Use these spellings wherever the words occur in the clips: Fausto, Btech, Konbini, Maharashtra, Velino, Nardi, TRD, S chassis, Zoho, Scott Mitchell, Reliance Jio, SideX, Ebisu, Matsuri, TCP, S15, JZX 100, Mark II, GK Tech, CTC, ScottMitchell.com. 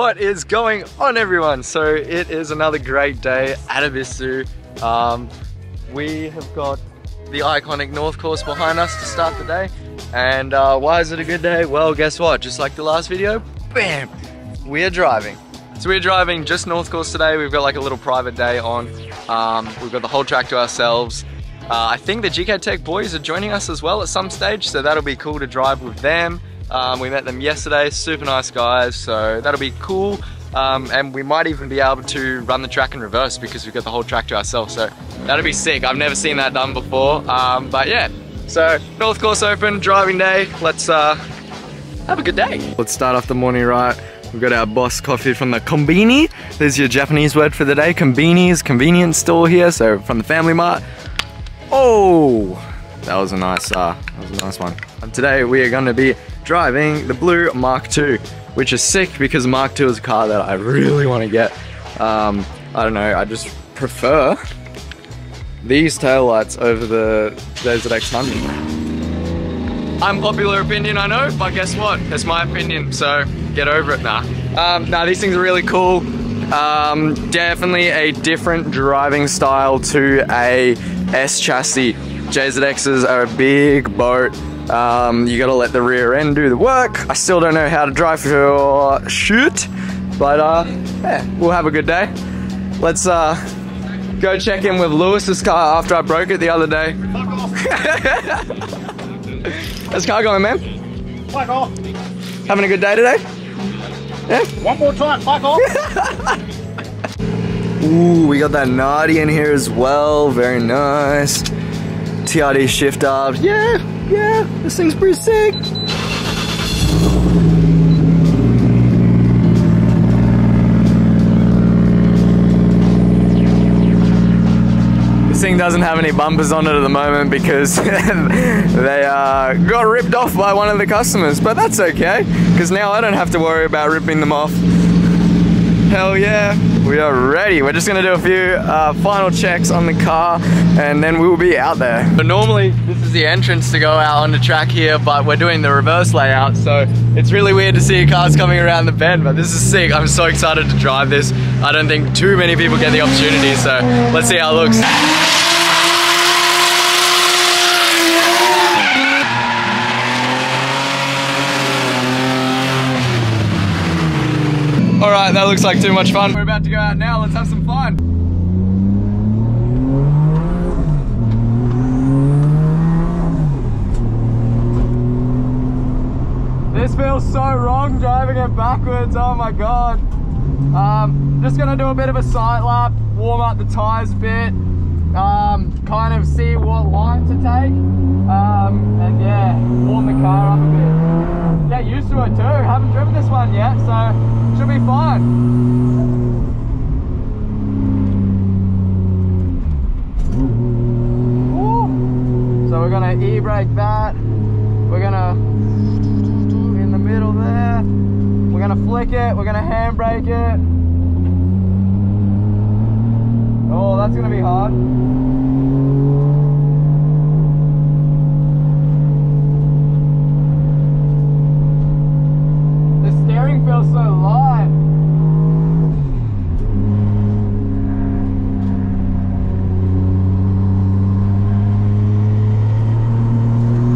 What is going on, everyone? So it is another great day at Ebisu. We have got the iconic North Course behind us to start the day. And why is it a good day? Well, guess what? Just like the last video, bam, we are driving. So we're driving just North Course today. We've got like a little private day on. We've got the whole track to ourselves. I think the GK Tech boys are joining us as well at some stage, so that'll be cool to drive with them. We met them yesterday, super nice guys, so that'll be cool. And we might even be able to run the track in reverse because we've got the whole track to ourselves, so that'll be sick. I've never seen that done before, but yeah. So North Course Open, driving day. Let's have a good day. Let's start off the morning right. We've got our boss coffee from the Konbini. There's your Japanese word for the day. Konbini is convenience store here, so from the Family Mart. Oh, that was a nice one. And today we are going to be driving the blue Mark II, which is sick because Mark II is a car that I really want to get. I don't know, I just prefer these taillights over the JZX 100. Unpopular opinion, I know, but guess what? It's my opinion, so get over it. Nah, these things are really cool. Definitely a different driving style to a S chassis. JZX's are a big boat. You gotta let the rear end do the work. I still don't know how to drive for shoot, but yeah, we'll have a good day. Let's go check in with Lewis's car after I broke it the other day. Fuck off. How's the car going, man? Fuck off. Having a good day today? Yeah? One more time, fuck off. Ooh, we got that Nardi in here as well, very nice. TRD shift up, yeah, this thing's pretty sick. This thing doesn't have any bumpers on it at the moment because they got ripped off by one of the customers, but that's okay, because now I don't have to worry about ripping them off. Hell yeah, we are ready. We're just gonna do a few final checks on the car and then we will be out there. But normally this is the entrance to go out on the track here, but we're doing the reverse layout, so it's really weird to see cars coming around the bend, but this is sick. I'm so excited to drive this. I don't think too many people get the opportunity, so let's see how it looks. Alright, that looks like too much fun. We're about to go out now, let's have some fun. This feels so wrong driving it backwards, oh my god. Just gonna do a bit of a side lap, warm up the tyres a bit, kind of see what line to take, and yeah, warm the car up a bit. Get used to it too, haven't driven this one yet, so should be fun. So we're gonna e-brake that, we're gonna in the middle there, we're gonna flick it, we're gonna handbrake it. Oh, that's gonna be hard. The steering feels so light.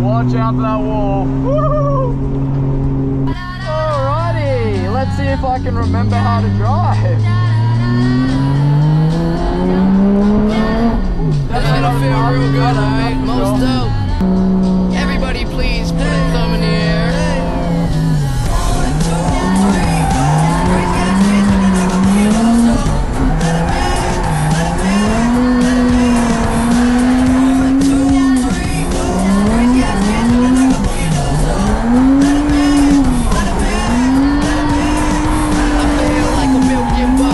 Watch out for that wall. Woo-hoo! Alrighty, let's see if I can remember how to drive. That'll feel real good, alright? Most dope. Everybody please put a thumb in the air. I feel like a million bucks.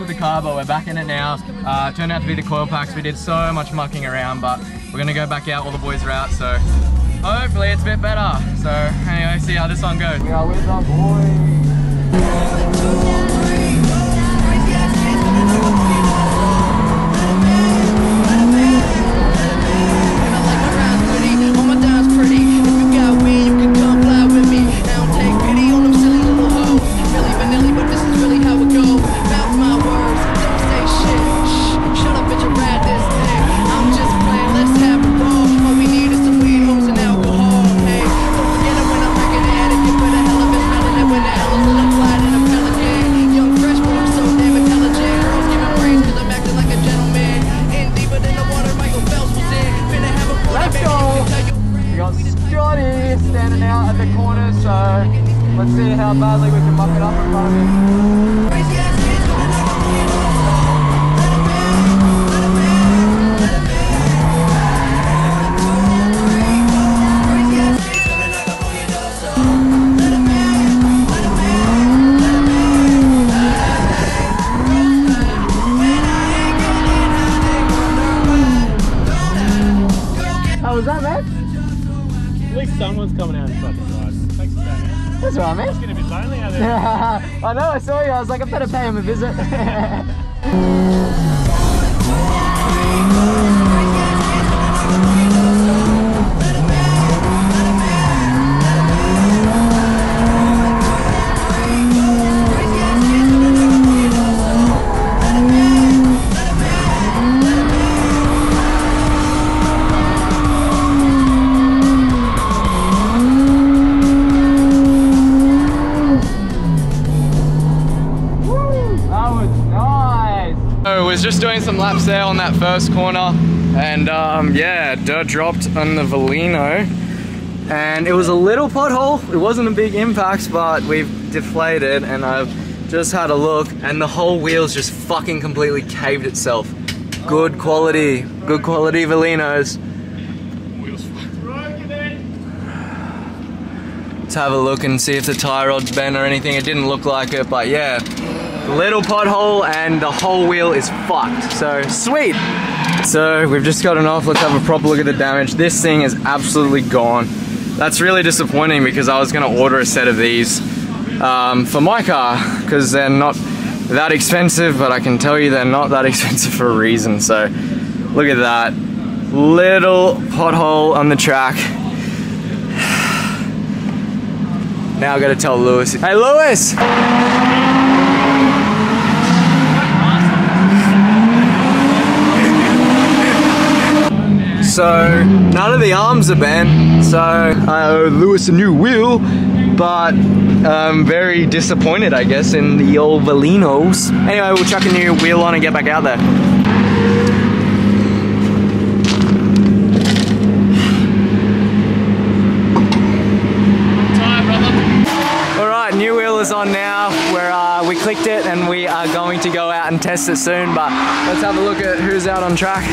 with the car, but we're back in it now. Turned out to be the coil packs. We did so much mucking around, but we're gonna go back out. All the boys are out, so hopefully it's a bit better. So anyway, see how this one goes. We are with our boys. That's right, man. It's getting a bit lonely out there. I know, I saw you. I was like, I better pay him a visit. Just doing some laps there on that first corner, and yeah, dirt dropped on the Velino, and it was a little pothole. It wasn't a big impact, but we've deflated, and I've just had a look, and the whole wheel's just fucking completely caved itself. Good quality Velinos. Wheels broken in. Let's have a look and see if the tie rod's bent or anything. It didn't look like it, but yeah. Little pothole and the whole wheel is fucked, so sweet. So we've just gotten off. Let's have a proper look at the damage. This thing is absolutely gone. That's really disappointing because I was gonna order a set of these for my car because they're not that expensive, but I can tell you they're not that expensive for a reason. So look at that little pothole on the track. Now I gotta tell Lewis. Hey Lewis! So none of the arms are bent, so I owe Lewis a new wheel, but I'm very disappointed, I guess, in the old Velinos. Anyway, we'll chuck a new wheel on and get back out there. All right, new wheel is on now. We're we clicked it, and we are going to go out and test it soon. But let's have a look at who's out on track.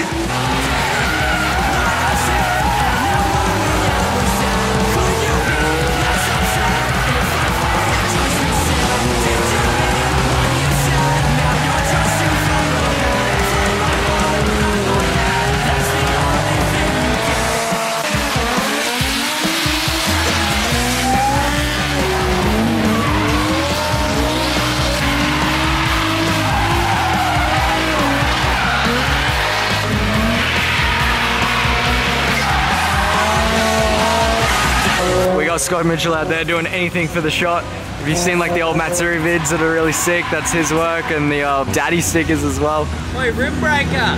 Scott Mitchell out there doing anything for the shot. If you've seen like the old Matsuri vids that are really sick, that's his work, and the daddy stickers as well. Wait, rib breaker!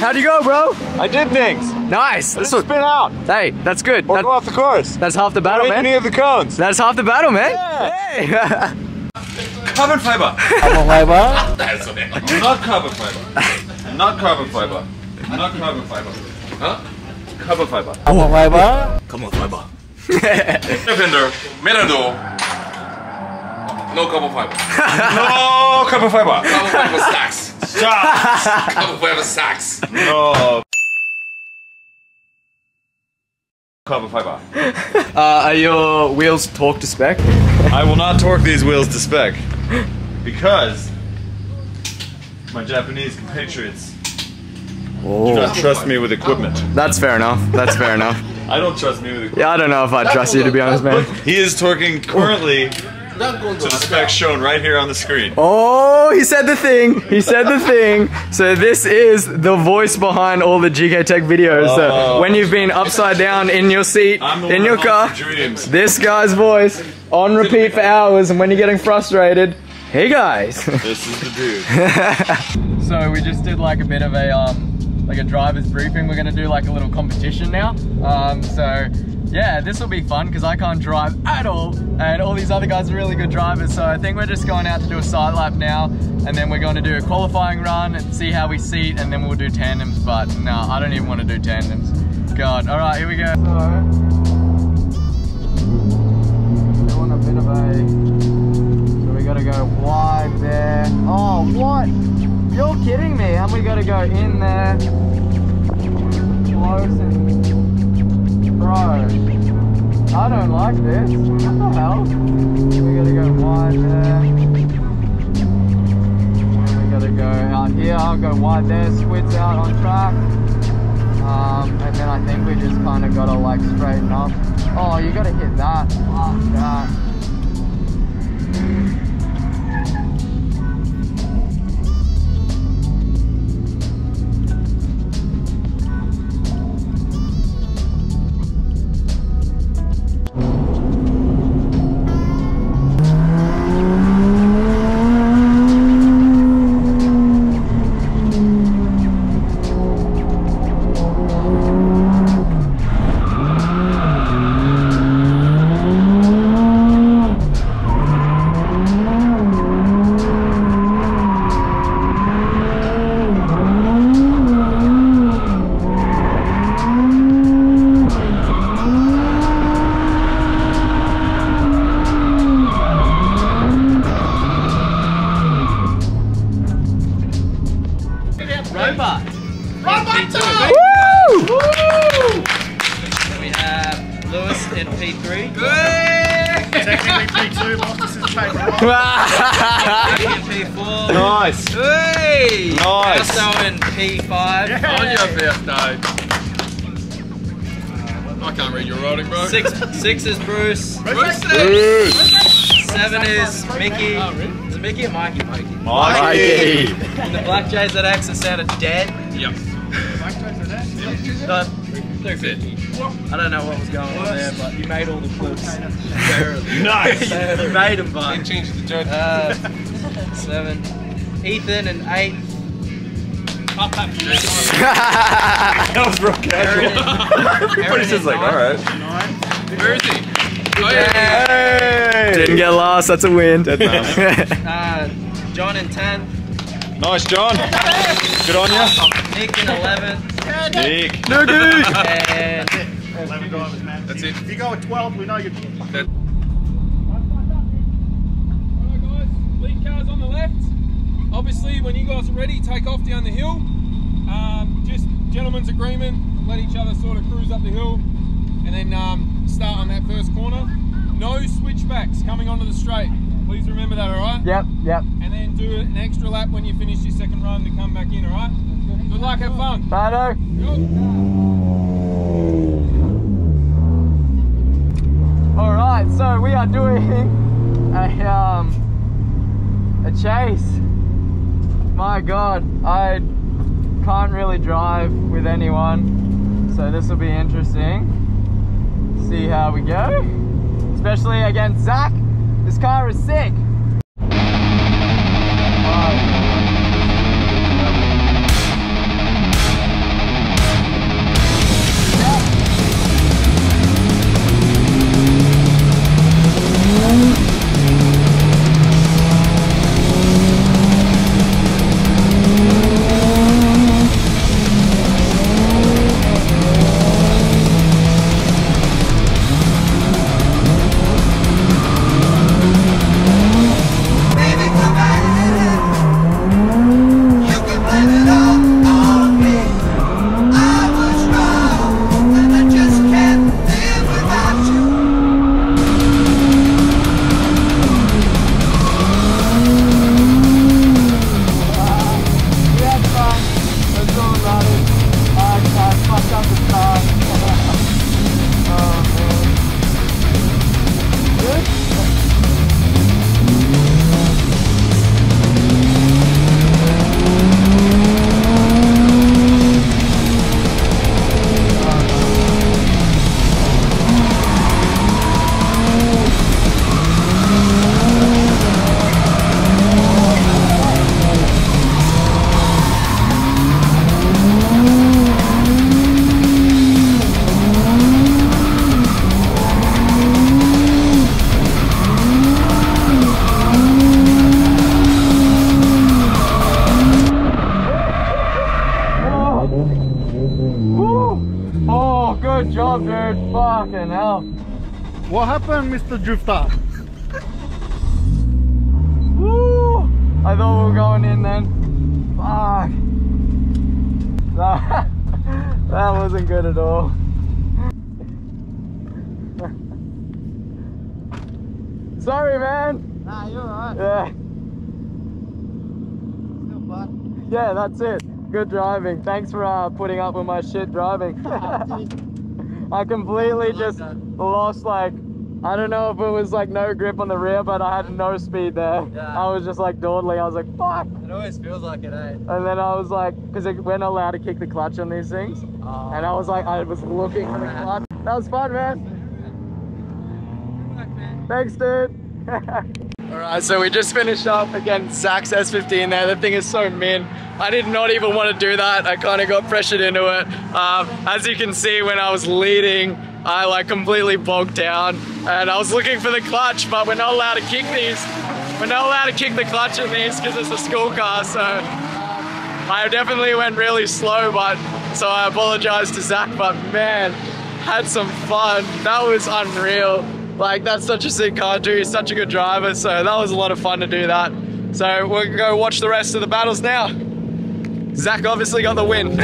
How'd you go, bro? I did things. Nice. Let's spin out. Hey, that's good. Or go off the course. That's half the battle, man. Any of the cones. That's half the battle, man. Yeah. Hey. Carbon fiber. Carbon fiber. That's okay. Not carbon fiber. Not carbon fiber. Not carbon fiber. Huh? Carbon fiber. Carbon fiber. Carbon fiber. Defender. Mirador. No carbon fiber. No carbon fiber. Carbon fiber stacks. Stop! Cover sacks. No. Carbon fiber. Are your wheels torqued to spec? I will not torque these wheels to spec because my Japanese compatriots do not trust me with equipment. That's fair enough. That's fair enough. I don't trust me with equipment. Yeah, I don't know if I'd trust you, to be honest, man. He is torquing currently to the spec shown right here on the screen. Oh, he said the thing. He said the thing. So this is the voice behind all the GK Tech videos. So when you've been upside down in your seat, in your car, this guy's voice on repeat for hours, and when you're getting frustrated, hey guys. This is the dude. So we just did like a bit of a like a driver's briefing. We're gonna do like a little competition now. So yeah, this will be fun because I can't drive at all and all these other guys are really good drivers, so I think we're just going out to do a side lap now and then we're going to do a qualifying run and see how we seat and then we'll do tandems, but no, I don't even want to do tandems. God, alright, here we go. So, doing a bit of so we gotta go wide there. Oh, what? You're kidding me, and we gotta go in there. Close and... Bro, I don't like this. What the hell? We gotta go wide there. We gotta go out here. I'll go wide there. Squids out on track. And then I think we just kind of gotta like straighten up. Oh, you gotta hit that. Fuck that. Nice! Hey! Nice! Now in P5. Yay. On your birthday. I can't read your writing, bro. Six is Bruce. Bruce. 7 is Mickey. Oh, really? Is it Mickey or Mikey? Mikey! And the black JZX is out of dead. Yep. Black JZX? That's it. I don't know what was going on there, but you made all the clips. Nice! You made them, bud. You changed the joke. 7. Ethan and 8. That was real casual. Everybody's just like, alright. Where is he? Oh, yeah. Hey. Didn't get lost, that's a win. Dead John in 10. Nice, John. Good on you. Nick in 11. Nick. No good. And that's 11 drivers, man. That's it. If you go with 12, we know you're... Lead cars on the left. Obviously, when you guys are ready, take off down the hill. Just gentlemen's agreement, let each other sort of cruise up the hill and then start on that first corner. No switchbacks coming onto the straight. Please remember that, alright? Yep, yep. And then do an extra lap when you finish your second run to come back in, alright? Good luck, have fun. Good. Alright, so we are doing a chase. My god, I can't really drive with anyone, so this will be interesting. See how we go, especially against Zach. This car is sick. Good job, dude. Fucking hell. What happened, Mr. Drifter? Woo! I thought we were going in then. Fuck. No. That wasn't good at all. Sorry, man. Nah, you're alright. Yeah. Still fun. Yeah, that's it. Good driving. Thanks for putting up with my shit driving. I completely just lost, like, I don't know if it was like no grip on the rear, but I had no speed there. Yeah. I was just like dawdling. I was like, fuck. It always feels like it, eh? And then I was like, because we're not allowed to kick the clutch on these things. Oh. And I was like, I was looking for the clutch. That was fun, man. Thanks, dude. Alright, so we just finished up again, Zach's S15 there. That thing is so mean. I did not even want to do that. I kind of got pressured into it. As you can see, when I was leading, I like completely bogged down and I was looking for the clutch, but we're not allowed to kick these. We're not allowed to kick the clutch in these because it's a school car, so I definitely went really slow, but so I apologize to Zach, but man, had some fun. That was unreal. Like, that's such a sick car too, he's such a good driver, so that was a lot of fun to do that. So we'll go watch the rest of the battles now. Zach obviously got the win.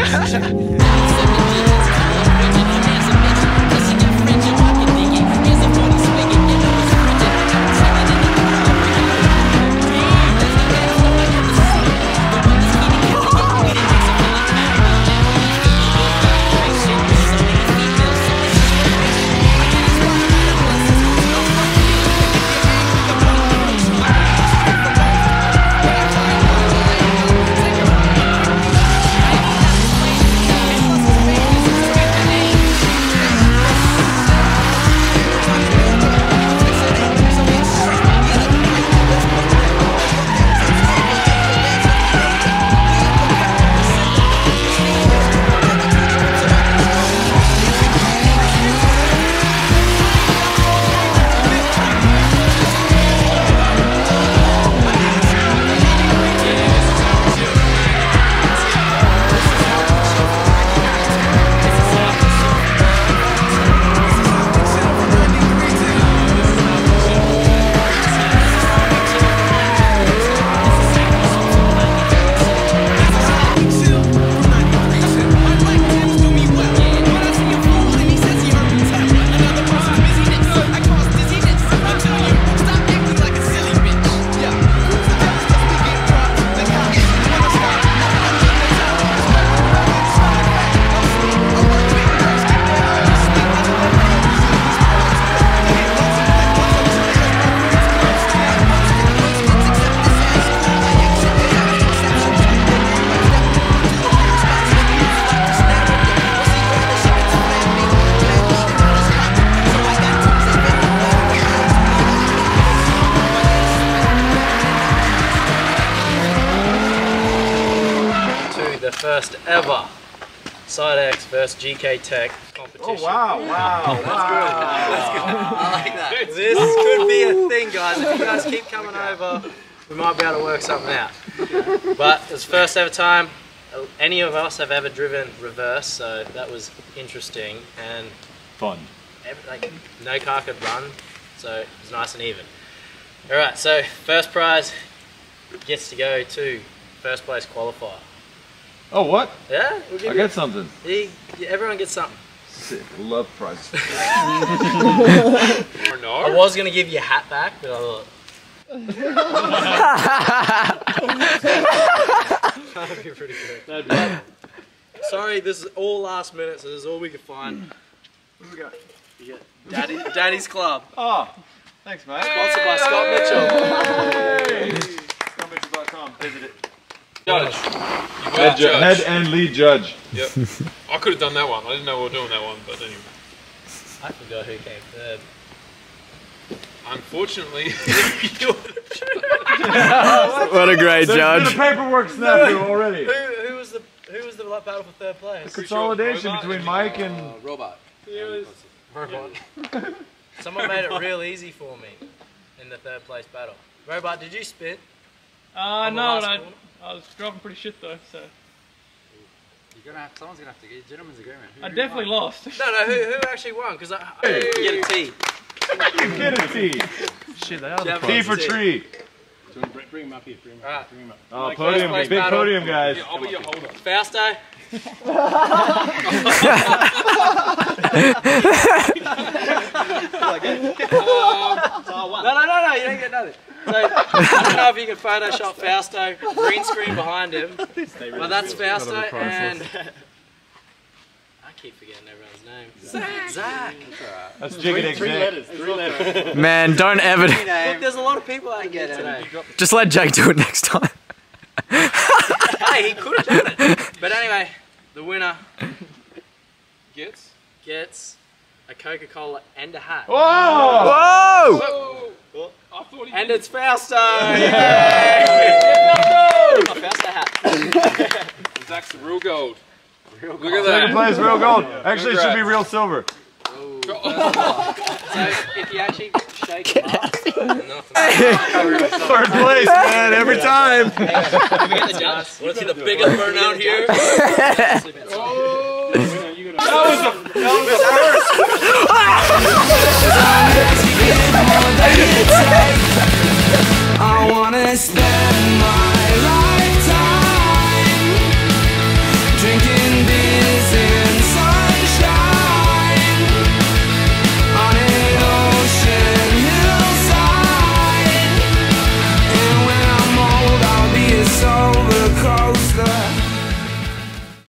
First ever SideX vs GK Tech competition. Oh wow, wow, that's good. I like that. Dude, this could be a thing, guys. If you guys keep coming over, we might be able to work something out. But it's first ever time any of us have ever driven reverse, so that was interesting and fun. Like, no car could run, so it was nice and even. Alright, so first prize gets to go to first place qualifier. Oh, what? Yeah? I got something. Everyone gets something. Sick. Love prizes. I was going to give you a hat back, but I thought... That would be pretty good. Sorry, this is all last minute, so this is all we could find. What's it got? You got Daddy's Club. Oh, thanks, mate. Sponsored by Scott Mitchell. ScottMitchell.com. Visit it. Judge. Head and lead judge. Yep. I could have done that one. I didn't know we were doing that one, but anyway. I forgot who came third. Unfortunately, you're the judge. What a great judge. There's been a paperwork snafu already. Who was the battle for third place? Consolidation Robot between Mike and... Robot. Robot. Yeah. Someone made it real easy for me in the third place battle. Robot, did you spit? No, I was driving pretty shit though, so. You're gonna have, someone's gonna have to get a gentleman's agreement. I definitely lost. No, who actually won? Because I get a T. You get a T. Shit, they are the T for tree. Bring him up here. Bring him up. Bring him up. Oh, podium, big podium, guys. I'll be your holder. Fausto. No, you don't get nothing. So, I don't know if you can Photoshop Fausto, green screen behind him, but that's Fausto and... I keep forgetting everyone's name. Zach. That's JZX. Three letters. Man, don't ever... Look, there's a lot of people out there today. Just let Jake do it next time. Hey, he could have done it. But anyway, the winner gets a Coca-Cola and a hat. Whoa! Whoa! Whoa. I thought he and did. It's Fausto! Yeah! Fausto hat. Zach's real gold. Real gold. Look at that. Second place, real gold. Actually, it should be real silver. Oh. So if you actually shake it up, third place, man, every time. Want to see the biggest burn out here? That was the first. I wanna stay.